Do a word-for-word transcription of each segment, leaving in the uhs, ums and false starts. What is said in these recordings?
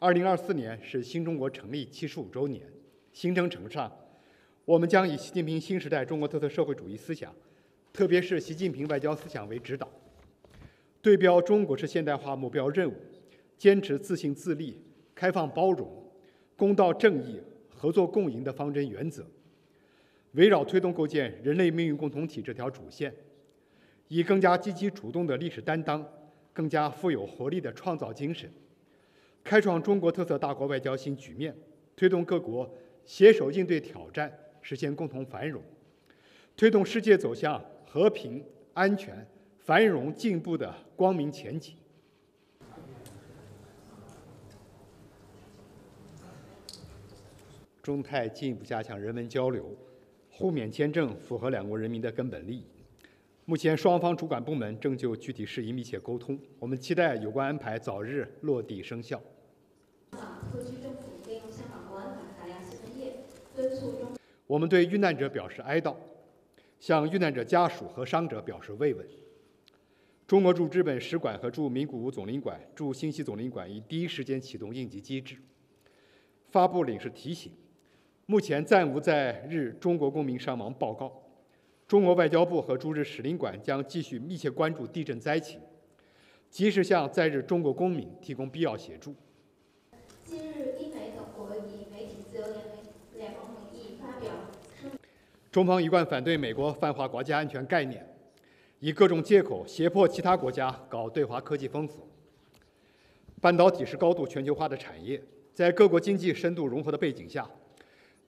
二零二四年是新中国成立七十五周年，新征程上，我们将以习近平新时代中国特色社会主义思想，特别是习近平外交思想为指导，对标中国式现代化目标任务，坚持自信自立、开放包容、公道正义、合作共赢的方针原则，围绕推动构建人类命运共同体这条主线，以更加积极主动的历史担当、更加富有活力的创造精神，开创中国特色大国外交新局面，推动各国携手应对挑战，实现共同繁荣，推动世界走向和平、安全、繁荣、进步的光明前景。中泰进一步加强人文交流，互免签证符合两国人民的根本利益。目前，双方主管部门正就具体事宜密切沟通，我们期待有关安排早日落地生效。特区政府应香港国安法打压新闻业，敦促中。我们对遇难者表示哀悼，向遇难者家属和伤者表示慰问。中国驻日本使馆和驻名古屋总领馆、驻新西总领馆已第一时间启动应急机制，发布领事提醒。目前暂无在日中国公民伤亡报告。中国外交部和驻日使领馆将继续密切关注地震灾情，及时向在日中国公民提供必要协助。近日，英美等国以媒体自由联盟名义发表声明。中方一贯反对美国泛化国家安全概念，以各种借口胁迫其他国家搞对华科技封锁。半导体是高度全球化的产业，在各国经济深度融合的背景下，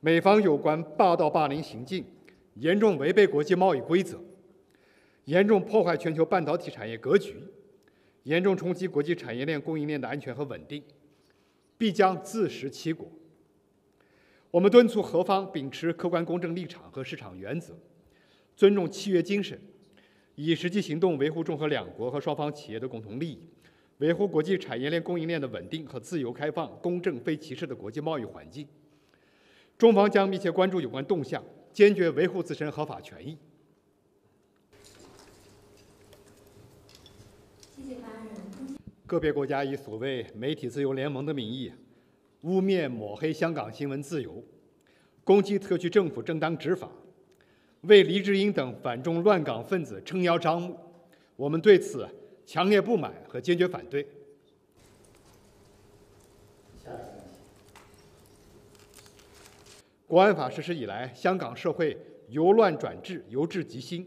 美方有关霸道霸凌行径，严重违背国际贸易规则，严重破坏全球半导体产业格局，严重冲击国际产业链供应链的安全和稳定，必将自食其果。我们敦促何方秉持客观公正立场和市场原则，尊重契约精神，以实际行动维护中荷两国和双方企业的共同利益，维护国际产业链供应链的稳定和自由开放、公正非歧视的国际贸易环境。中方将密切关注有关动向，坚决维护自身合法权益。个别国家以所谓“媒体自由联盟”的名义，污蔑抹黑香港新闻自由，攻击特区政府正当执法，为黎智英等反中乱港分子撑腰张目。我们对此强烈不满和坚决反对。国安法实施以来，香港社会由乱转治，由治及兴，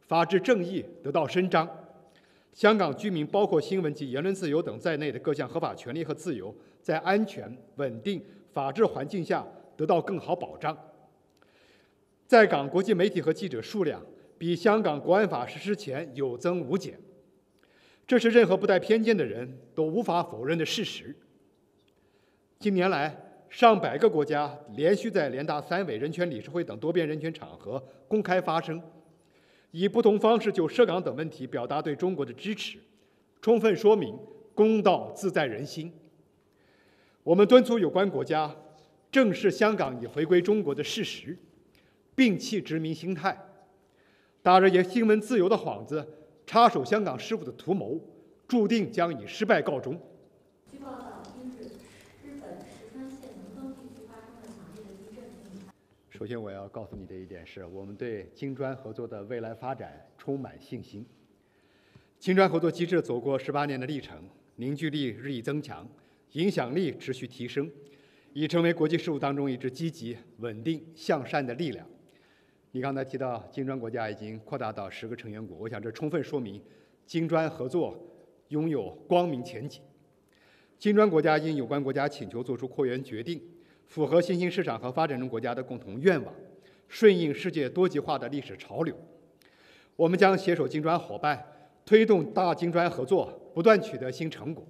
法治正义得到伸张，香港居民包括新闻及言论自由等在内的各项合法权利和自由，在安全、稳定、法治环境下得到更好保障。在港国际媒体和记者数量比香港国安法实施前有增无减，这是任何不带偏见的人都无法否认的事实。近年来，上百个国家连续在联大三委、人权理事会等多边人权场合公开发声，以不同方式就涉港等问题表达对中国的支持，充分说明公道自在人心。我们敦促有关国家正视香港已回归中国的事实，摒弃殖民心态，打着也新闻自由的幌子插手香港事务的图谋，注定将以失败告终。首先，我要告诉你的一点是，我们对金砖合作的未来发展充满信心。金砖合作机制走过十八年的历程，凝聚力日益增强，影响力持续提升，已成为国际事务当中一支积极、稳定、向善的力量。你刚才提到金砖国家已经扩大到十个成员国，我想这充分说明金砖合作拥有光明前景。金砖国家因有关国家请求作出扩员决定，符合新兴市场和发展中国家的共同愿望，顺应世界多极化的历史潮流。我们将携手金砖伙伴，推动大金砖合作不断取得新成果。